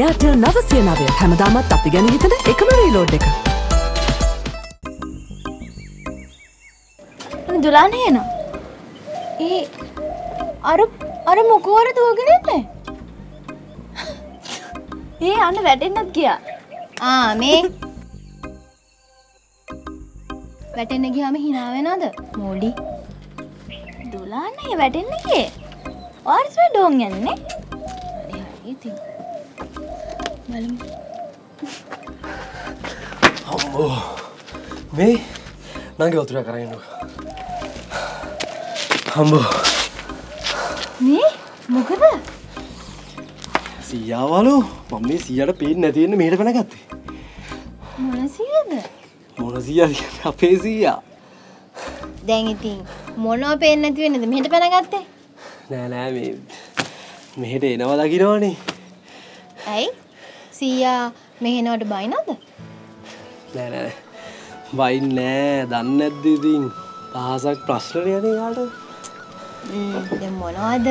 එයාටල් නවසියනවය හැමදාමත් අපි ගැන හිතන එකම රීලෝඩ් එක. දුලාන එනවා. ඒ අර මොකෝර දුවගෙන ඉන්නේ? ඒ අන්න වැටෙන්නත් ගියා. ආ මේ වැටෙන්න ගියාම hina වෙනවද? මොඩි. දුලාන ඒ වැටෙන්න ගියේ. ආර්ස් වැඩෝන් යන්නේ. හරි හරි ඉතින්. අම්මෝ මේ නංගි වතුර කරගෙන අම්මෝ මේ මොකද සියාවලු මම මේ සියාට පේන්නේ නැති වෙන්නේ මෙහෙට පැන ගත්තේ මොන සියාද මොන සියාද අපේ සියා දැන් ඉතින් මොනව පේන්නේ නැති වෙන්නේද මෙහෙට පැන ගත්තේ නෑ නෑ මේ මෙහෙට එනවා දකින්නවනේ ඇයි සියා මෙහෙනවට බයිනද? නෑ නෑ. බයි නෑ. දන්නේ නැද්ද ඉතින්? දහසක් ප්‍රශ්නනේ යන්නේ යාට. දැන් මොනවද?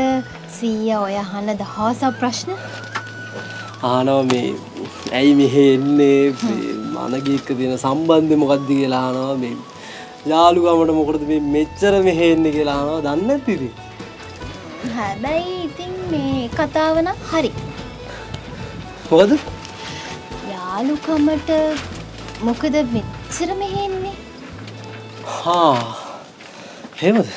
සියා ඔය අහන දහසක් ප්‍රශ්න? ආනෝ මේ ඇයි මෙහෙ එන්නේ? මනගීක දෙන සම්බන්ධය මොකද්ද කියලා අහනවා මේ. යාළුවමට මොකටද මේ මෙච්චර මෙහෙ එන්නේ කියලා අහනවා. දන්නේ නැද්ද ඉතින්? හැබැයි ඉතින් මේ කතාව නම් හරි. මොකද? යාළුකමට මොකද මෙච්චර මෙහෙ එන්නේ? හා. එහෙමද?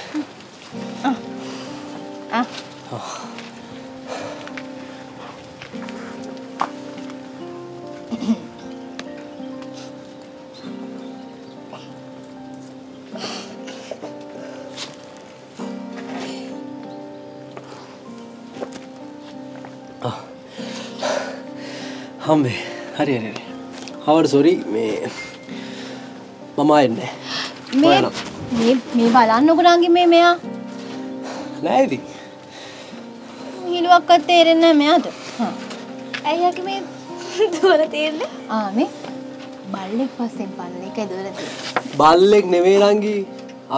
හම්බේ හරි හරි හරි. හවර් සෝරි මේ මම ආන්නේ. මේ බලන්නකෝ නංගි මේ මෙයා. නෑ ඉතින්. හිලුවක්වත් තේරෙන්නේ නෑ මෙයාට. හා. අයියාගේ මේ දොර තේරෙන්නේ? ආ මේ බල්ලෙක් පස්සෙන් බලන එකයි දොර තියෙන්නේ. බල්ලෙක් නෙමෙයි නංගි.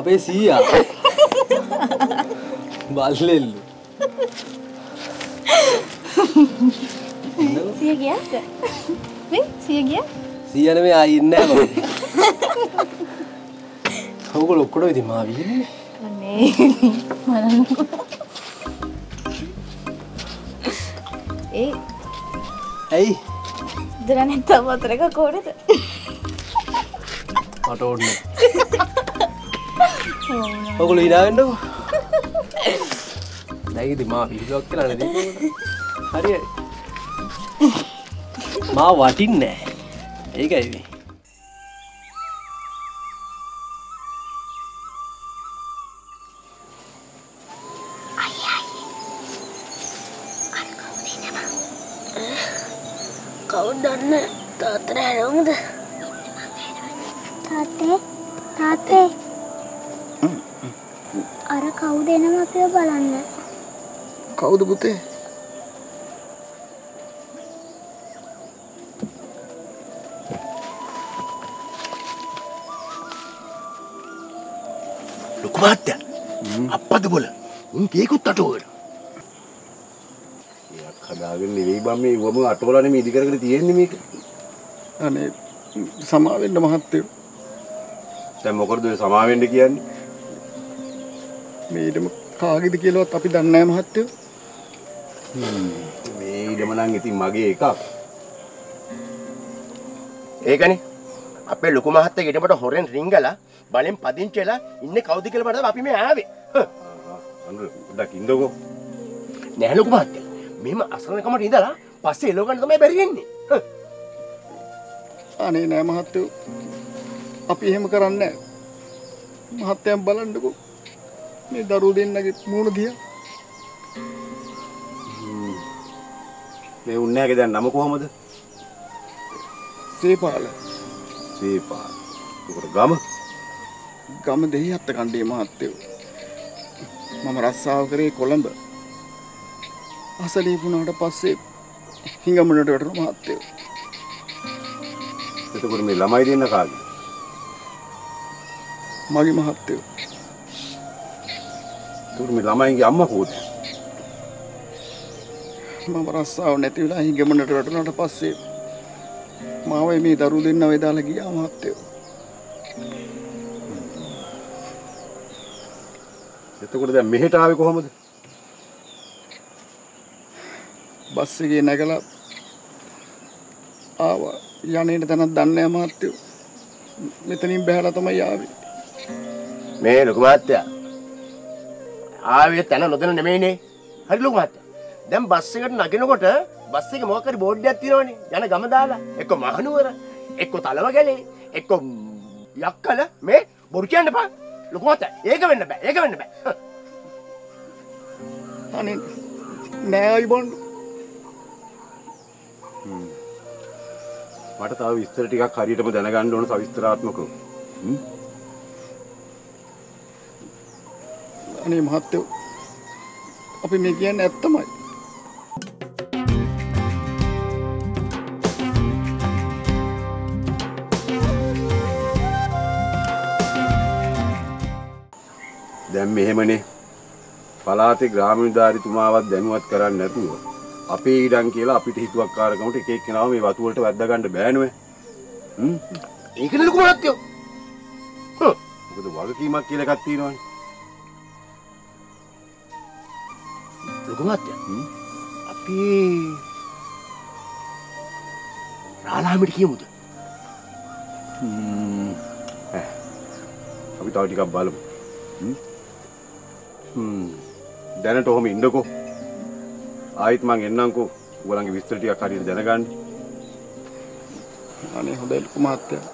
අපේ සීයා. බල්ලෙල්ලු. සිය ගියාද? මේ සිය ගියා? සියනේ මේ ආයි ඉන්නේ නැහැ මම. කවුරු ලොක්කොඩ ඉතින් මාව ඉන්නේ. අනේ මරන්නකෝ. ඇයි? දරන්නේ තව වතරක කොහෙද? මට ඕනේ. කවුරු ඉඳාවෙන්නද? නැගිටි මාව පිළිගක් කියලා නේද? හරි හරි. මා වටින්නේ ඒකයි මේ අයියා අර කවුද ඉන්නේ මම කවුද දන්නේ තාත්තා නේද තාත්තේ අර කවුද එනවා අපිව බලන්න කවුද පුතේ මාත්‍ය අප්පද බල උන් කීකුත් අටෝවල එයක් හදාගෙන නෙවෙයි බම් මේ වම අටෝවල නෙමෙයි ඉදි කරගෙන තියෙන්නේ මේක අනේ සමා වෙන්න මහත්තයෝ දැන් මොකටද ඔය සමා වෙන්න කියන්නේ මේ ඊඩම කාගේද කියලාවත් අපි දන්නේ නැහැ මහත්තයෝ මේ ඊඩම නම් ඉතින් මගේ එකක් ඒකනේ අපේ ලොකු මහත්තයා ඊටමට හොරෙන් රිංගලා බලෙන් පදිංචිලා ඉන්නේ කවුද කියලා බලද්දි අපි මේ ආවේ. අනුර පොඩ්ඩක් ඉඳගෝ. නෑ ලොකු මහත්තයා. මෙහෙම අසරණකමට ඉඳලා පස්සේ එළව ගන්න තමයි බැරි වෙන්නේ. අනේ නෑ මහත්තයෝ. අපි එහෙම කරන්නේ නෑ. මහත්තයන් බලන්නකෝ. මේ දරුවෝ දෙන්නගේ මූණ දිහා. මේ උන්නයාගේ දැන් නම කොහමද? සීපාල. සීපාල. උකට ගම? ගම දෙහිහත් කණ්ඩේ මහත්තයෝ. මම රස්සාව කරේ කොළඹ. අසලී වුණාට පස්සේ හිඟමනට වැටුණු මහත්තයෝ. එතකොට මේ ළමයි දෙන්න කාගේ? මගේ මහත්තයෝ. එතකොට මේ ළමයිගේ අම්මා කෝද? මම රස්සාව නැති වෙලා හිඟමනට වැටුණාට පස්සේ මාව මේ දරු දෙන්නව එදාලා ගියා මහත්තයෝ. එතකොට දැන් මෙහෙට ආවේ කොහමද? බස් එකේ නැගලා ආවා. යන්නේන තැනක් දන්නේ නැහැ මහත්තයෝ. මෙතනින් බහැලා තමයි ආවේ. මේ ලොකු මහත්තයා ආවේ තැන නොදැන නෙමෙයිනේ. හරි ලොකු මහත්තයා. දැන් බස් එකට නගිනකොට බස් එකේ මොකක් හරි බෝඩ් එකක් තියෙනවනේ යන ගම දාලා එක්ක මහනුවර එක්ක තලවගලේ එක්ක යක්කල මේ බොරු කියන්න බෑ ලොකු මහත්තයා ඒක වෙන්න බෑ ඒක වෙන්න බෑ අනේ නෑයි බොන් මට තව විස්තර ටිකක් හරියටම දැනගන්න ඕන සවිස්තරාත්මකව අනේ මහත්තයෝ අපි මේ කියන්නේ ඇත්තමයි දැන් මෙහෙමනේ පලාතේ ග්‍රාමීණධාරීතුමාවත් දැනුවත් කරන්නේ නැතුව අපේ ඊඩන් කියලා අපිට හිතුවක්කාරකමට එක එක්කෙනාව මේ වතු වලට වැද්දා ගන්න බෑ නෝ හ්ම් ඒකනේ ලොකු මහත්තයෝ හ්ම් මොකද වගකීමක් කියලා එකක් තියෙනවනේ ලොකු මහත්තයා අපි රාලහාමිට කියමුද හ්ම් අපි තව ටිකක් බලමු හ්ම් දැනට ඔහොම ඉන්නකෝ ආයිත් මං එන්නම්කෝ ඔයාලගේ විස්තර ටිකක් හරියට දැනගන්න. අනේ හොඳයි ලොකු මහත්තයා.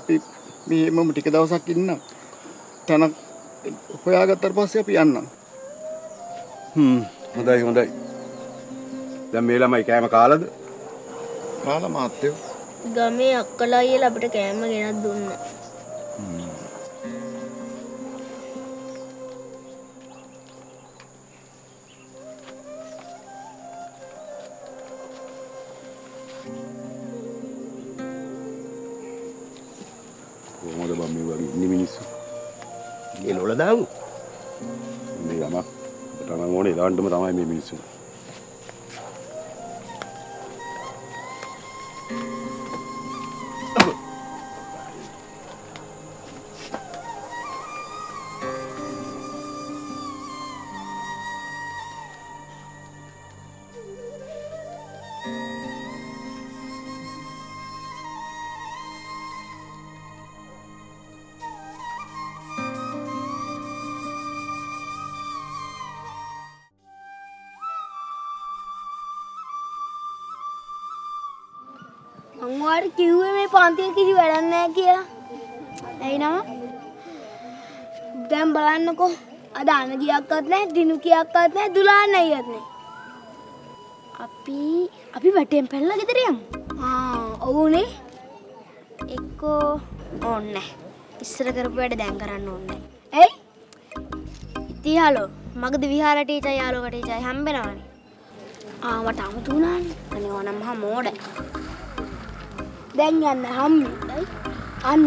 අපි මෙහෙමම ටික දවසක් ඉන්න. තන හොයාගත්තට පස්සේ අපි යන්නම්. හොඳයි හොඳයි. දැන් මේ ළමයි කෑම කාලද? කාලා මහත්තයෝ. ගමේ අක්කලා අයියලා අපිට කෑම ගෙනත් දුන්නා. දාමු මේ ගම තමයි ඕනේ දාන්නම තමයි මේ මිනිස්සු अंगवार क्यों है मैं पांतिया किसी वैरान नहीं किया, नहीं ना? दम बलान को अदान की आकत नहीं, दिनु की आकत नहीं, दुलार नहीं आते। अभी अभी बैठे हैं पहला किधर हैं हम? हाँ, और ने एक को और ने इस तरह कर बैठे दम कराना और ने। ऐ तिहालो मगध विहार टी चाय यालो कटी चाय हम बनाने। हाँ बताऊँ तू ना अने वो नम्हा मोड़ है। දැන් යන්න හම්මයි අන්න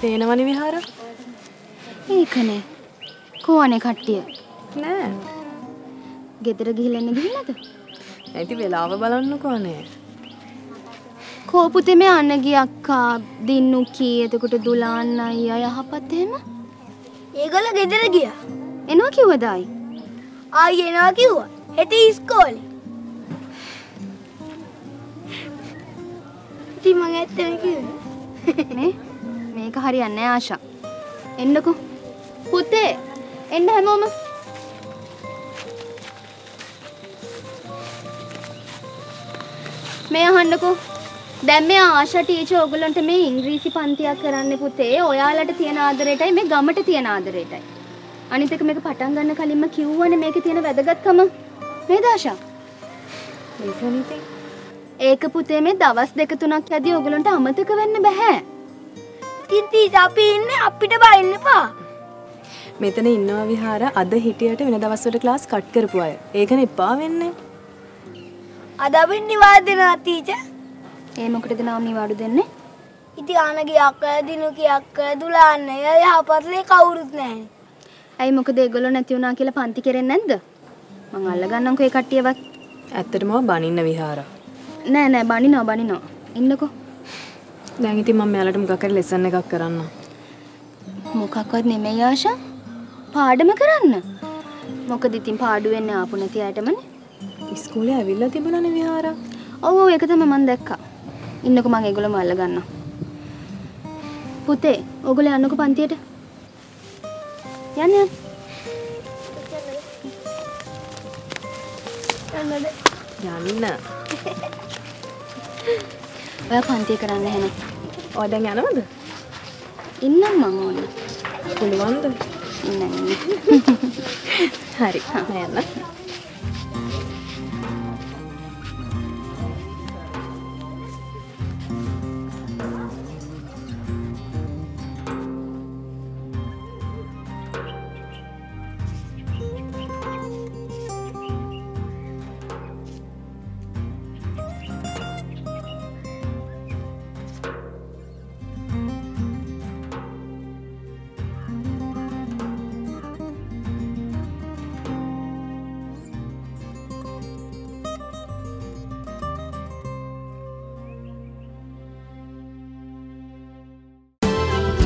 තේනවනේ විහාර ඒකනේ කෝනේ කට්ටිය නෑ ගෙදර ගිහිල්ලා ඉන්න ගිහිල්ලාද ඇයි වෙලාව බලන්න කෝනේ කෝපුතේ මේ අන්න ගිය අක්කා දින්නු කී එතකොට දුලාන්න අයියා යහපත් එහෙම ඒගොල්ල ගෙදර ගියා. එනවා කිව්වද ආයි? ආයි එනවා කිව්වා. හෙටි ඉස්කෝලේ. ඉතින් මම ඇත්තම කිව්වේ. නේ? මේක හරියන්නේ නැහැ ආශා. එන්නකෝ. පුතේ එන්න හැමෝම. මේ අහන්නකෝ. දැන් මේ ආශා ටීචර් ඔයගොල්ලන්ට මේ ඉංග්‍රීසි පන්තියක් කරන්න පුතේ. ඔයාලට තියෙන ආදරේටයි මේ ගමට තියෙන ආදරේටයි. අනිත් එක මේක පටන් ගන්න කලින්ම කිව්වනේ මේකේ තියෙන වැදගත්කම. නේද ආශා? මේකනේ. ඒක පුතේ මේ දවස් දෙක තුනක් යදී ඔයගොල්ලන්ට අමතක වෙන්න බෑ. තිති අපි ඉන්නේ අපිට බයින්න එපා. මෙතන ඉන්නවා විහාර අද හිටියට වෙන දවස්වල ක්ලාස් කට් කරපු අය. ඒකනේ එපා වෙන්නේ. අද අපි නිවාදෙනවා ටීචර්. ඒ මොකටද නාම නිවාඩු දෙන්නේ? ඉතින් ආනගේ අක්කලා දිනු කියාක්කලා දුලාන්නේ. යහපත්ලේ කවුරුත් නැහැ. ඇයි මොකද ඒගොල්ලෝ නැති වුණා කියලා පන්ති කෙරෙන්නේ නැද්ද? මං අල්ලගන්නම්කෝ ඒ කට්ටියවත්. ඇත්තටම බනින්න විහාරා. නෑ නෑ බනිනවා. ඉන්නකෝ. දැන් ඉතින් මම මෙයාලට මොකක් හරි ලෙසන් එකක් කරන්න. මොකක්වත් නෙමෙයි ආශා. පාඩම කරන්න. මොකද ඉතින් පාඩු වෙන්නේ ආපු නැති අයටමනේ. ඉස්කෝලේ ඇවිල්ලා තිබුණානේ විහාරා. ඔව් ඒක තමයි මම දැක්කා. ඉන්නකෝ මම ඒගොල්ලෝම අල්ල ගන්නවා. පුතේ, ඔයගොල්ලෝ යන්නකෝ පන්තියට. යන්නේ. යන්න. ඔයා පන්තිය කරන්න එහෙනම්. ඔය දැන් යනවද? ඉන්නම් මම ඕනේ. පුළුවන්ද? ඉන්නම්. හරි. මම යන්න.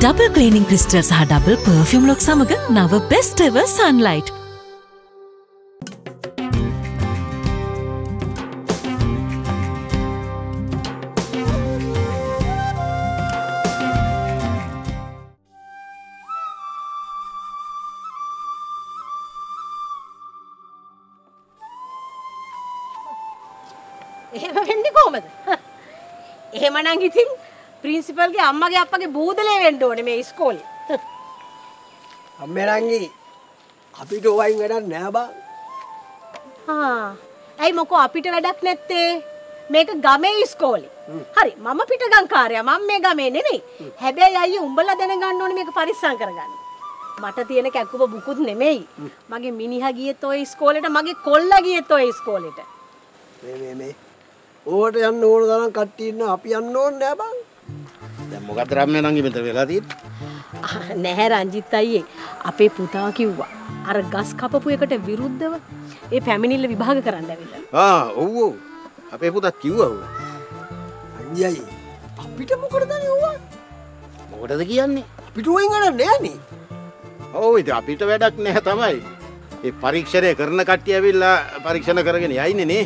Double cleaning crystals are double perfume look samaga nava best ever sunlight. Ehema wenni kohomada? Ehema nan ithin principal ge amma ge appage boodale wenno one me school e amma rangi apita owayin wedak naha ba ha ai moko apita wedak nette meka game school e hari mama pita gankarya mam me game nemei habai ayye umbala dana ganna one meka parissan karaganna mata tiyena kakkuba bukut nemei mage miniha giyeth oy school eta mage kolla giyeth oy school eta me ඕවට යන්න ඕන තරම් කට්ටි ඉන්න අපි යන්න ඕනේ නෑ බං. දැන් මොකද රම්මේ නංගි මෙතන වෙලා තියෙන්නේ? නැහැ රංජිත් අයියේ අපේ පුතා කිව්වා අර ගස් කපපු එකට විරුද්ධව ඒ ෆැමිනිල්ල විභාග කරන්න ඇවිල්ලා. ආ ඔව් ඔව් අපේ පුතා කිව්වා උන. අයියයි අපිට මොකටදනේ ඕවා? මොකටද කියන්නේ? අපිට උවෙන් ගන්න නෑනේ. ඔව් ඉතින් අපිට වැඩක් නෑ තමයි. ඒ පරීක්ෂණය කරන කට්ටිය ඇවිල්ලා පරීක්ෂණ කරගෙන යයිනේ නේ.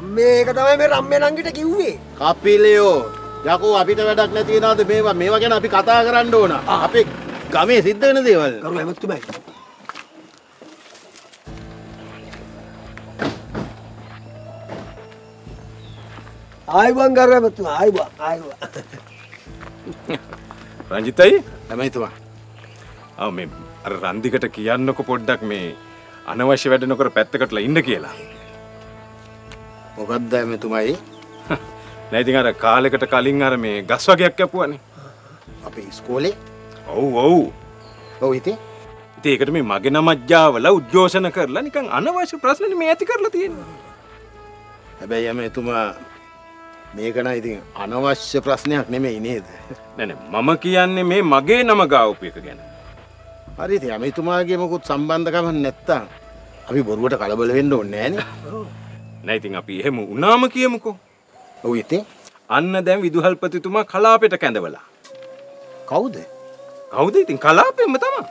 අම්මේ ඒක තමයි මේ රම්මේ නංගිට කිව්වේ. කපිලයෝ යකෝ අපිට වැඩක් නැති වෙනවද මේවා ගැන අපි කතා කරන්න ඕන. අපේ ගමේ සිද්ධ වෙන දේවල්. කරු හැමතුමයි. ආයිබන් කරු හැමතුමයි. ආයිබන්. රංජිතයි හැමතුමා. ආ මේ අර රන්දිකට කියන්නකො පොඩ්ඩක් මේ අනවශ්‍ය වැඩ නොකර පැත්තකටලා ඉන්න කියලා. මොකද්ද මෙතුමයි? නෑ ඉතින් අර කාලයකට කලින් අර මේ ගස් වගේක් කැපුවානේ. අපේ ඉස්කෝලේ? ඔව්. ඉතින් ඒකට මේ මගේ නම අජ්ජාවල උද්ඝෝෂණ කරලා නිකන් අනවශ්‍ය ප්‍රශ්නනේ මේ ඇති කරලා තියෙන්නේ. හැබැයි මෙතුමා මේක නයි ඉතින් අනවශ්‍ය ප්‍රශ්නයක් නෙමෙයි නේද? නෑ මම කියන්නේ මේ මගේ නම ගාවපු එක ගැන. හරි ඉතින් මෙතුමාගේ මොකුත් සම්බන්ධකමක් නැත්තම් අපි බොරුවට කලබල වෙන්න ඕනේ නෑනේ. නෑ ඉතින් අපි එහෙම උනාම කියමුකෝ. ඔව් ඉතින් අන්න දැන් විදුහල්පතිතුමා කලාපෙට කැඳවලා. කවුද ඉතින් කලාපෙම තමයි.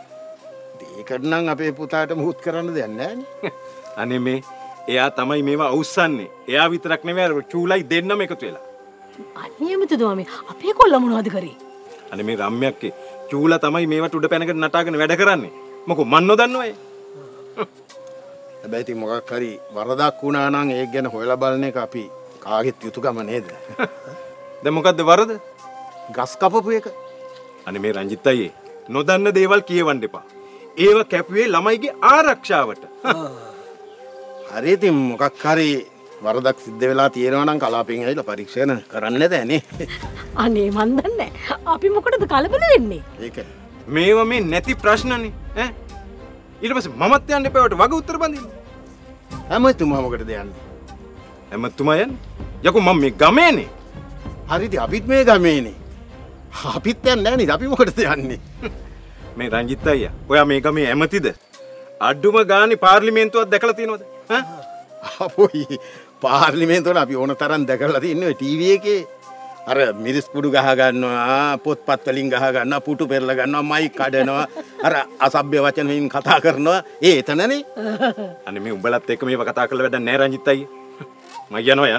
ඒකට නම් අපේ පුතාට මුහුත් කරන්න දෙයක් නෑනේ. අනේ මේ එයා තමයි මේවා අවුස්සන්නේ. එයා විතරක් නෙමෙයි අර චූලයි දෙන්නම එකතු වෙලා. අනියමිතද මේ අපේ කොල්ල මොනවද කරේ? අනේ මේ රම්මයක්ගේ චූලා තමයි මේවට උඩ පැනකට නටාගෙන වැඩ කරන්නේ. මොකෝ මන් නොදන්නව ඒ. හැබැයි ඉතින් මොකක් හරි වරදක් වුණා නම් ඒක ගැන හොයලා බලන එක අපි කාගෙත් යුතුයකම නේද? දැන් මොකද්ද වරද? ගස් කපපු එක. අනේ මේ රංජිත් අයියේ නොදන්න දේවල් කියවන්න එපා. ඒව කැපුවේ ළමයිගේ ආරක්ෂාවට. හරි ඉතින් මොකක් හරි වරදක් සිද්ධ වෙලා තියෙනවා නම් කලාපෙන් ඇවිල්ලා පරීක්ෂණ කරන්න නේද අනේ? අනේ මන් දන්නේ නැහැ. අපි මොකටද කලබල වෙන්නේ? ඒක මේවා මේ නැති ප්‍රශ්නනේ ඈ ඊට පස්සේ මමත් යන්න එපාවට වගේ උත්තර බඳින්න හැමතුමා මොකටද යන්නේ හැමතුමා යන්නේ යකෝ මම මේ ගමේනේ හරිද අපිත් මේ ගමේනේ අපිත් යන්නේ නැහැ නේද අපි මොකටද යන්නේ මේ රංජිත් අයියා ඔයා මේ ගමේ ඇමතිද අඩුම ගානේ පාර්ලිමේන්තුවක් දැකලා තියෙනවද ඈ අපෝයි පාර්ලිමේන්තුවන අපි ඕන තරම් දැකලා තින්නේ ඔය ටීවී එකේ අර මිරිස් පුඩු ගහ ගන්නවා පොත්පත් වලින් ගහ ගන්නවා පුටු පෙරල ගන්නවා මයික් කඩනවා අර අසභ්‍ය වචන වලින් කතා කරනවා ඒ එතනනේ අනේ මේ උඹලත් එක්ක මේව කතා කරලා වැඩක් නෑ රංජිත් අයියේ මම යනවා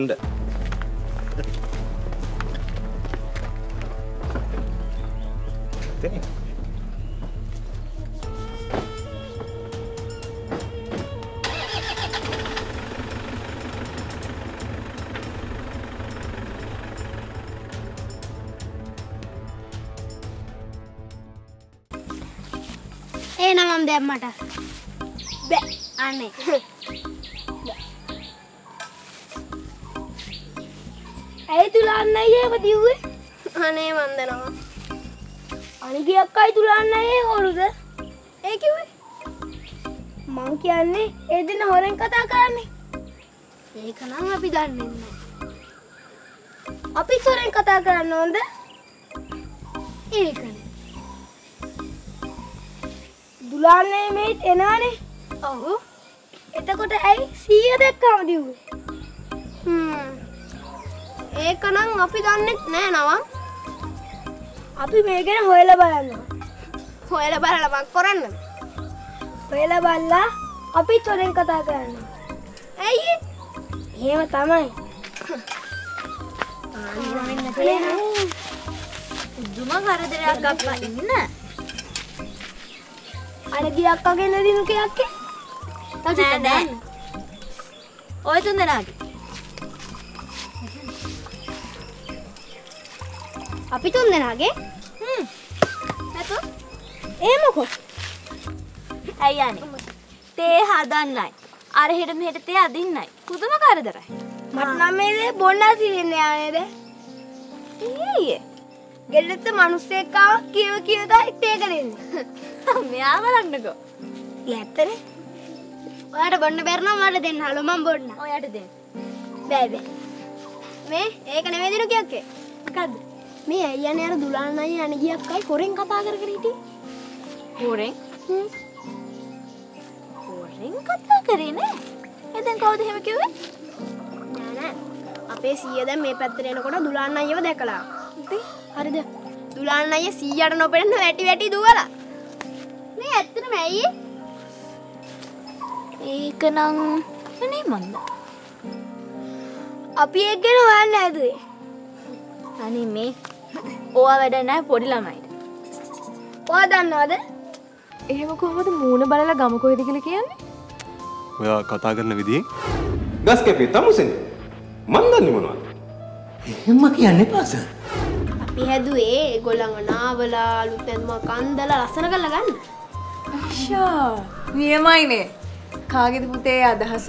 යන්න එතන අපි සොරෙන් කතා කරන්න ඕනද ඒකනේ දුලානේ මේ එනවනේ ඔව් එතකොට ඇයි 100 දැක්කම දිව්වේ ඒකනම් අපි දන්නේ නැහැ නවම් අපි මේ ගැන හොයලා බලලා මං කරන්නේ හොයලා බලලා අපි තොරෙන් කතා කරනවා ඇයි එහෙම තමයි ආයෙත් නැහැ දුම කරදරයක් අප්පා ඉන්න අර ගියක් වගේ නදිනු කයක්කේ තාජිට දැන් ඔය තුන් දෙනාගේ අපි තුන් දෙනාගේ නැතු ඒ මොකෝ ඇයි යන්නේ තේ හදන්නයි අර හෙට මෙහෙට තේ අදින්නයි පුදුම කරදරයි මට නම් මේ දේ බොන්නා තියෙන්නේ ආනේද ඊයේ ගෙල්ලෙත් මිනිස්සෙක් ආව කීව තේ ගලෙන්නේ මෙයා බලන්නකෝ. ඇත්තනේ. ඔයාට බොන්න බැරි නම් මට දෙන්න. හලෝ මම බොන්න. ඔයාට දෙන්න. බෑ බෑ. මේ ඒක නෙමෙයි දිනු කියක්කේ. මොකද්ද? මේ අයියානේ අර දුලාන අයියා යන්නේ ගියක්කයි කොරෙන් කතා කරගෙන හිටියේ. කොරෙන්? කොරෙන් කතා කරේ නේ. එතෙන් කවුද එහෙම කිව්වේ? නෑ නෑ. අපේ සීයා දැන් මේ පැත්තට එනකොට දුලාන අයියව දැකලා. ඉතින් හරිද? දුලාන අයියා සීයාට නොපෙනෙන වැටි වැටි දුවලා. මේ ඇත්තටම ඇයි ඒකනම් අනේ මන්ද අපි ඒක ගැන හොයන්න හැදුවේ අනේ මේ ඕවා වැඩ නැහැ පොඩි ළමයිට ඔයා දන්නවද එහෙම කොහොමද මූණ බලලා ගම කොහෙද කියලා කියන්නේ ඔයා කතා කරන විදිහෙන් ගස් කැපේ තමුසෙන් මන් දන්නේ මොනවද එහෙම කියන්න එපා සර් අපි හැදුවේ ඒගොල්ලන්ව නාවලා අලුත් ඇඳුමක් අඳලා ලස්සන කරලා ගන්න. අෂා නියමයිනේ. කාගේද පුතේ අදහස?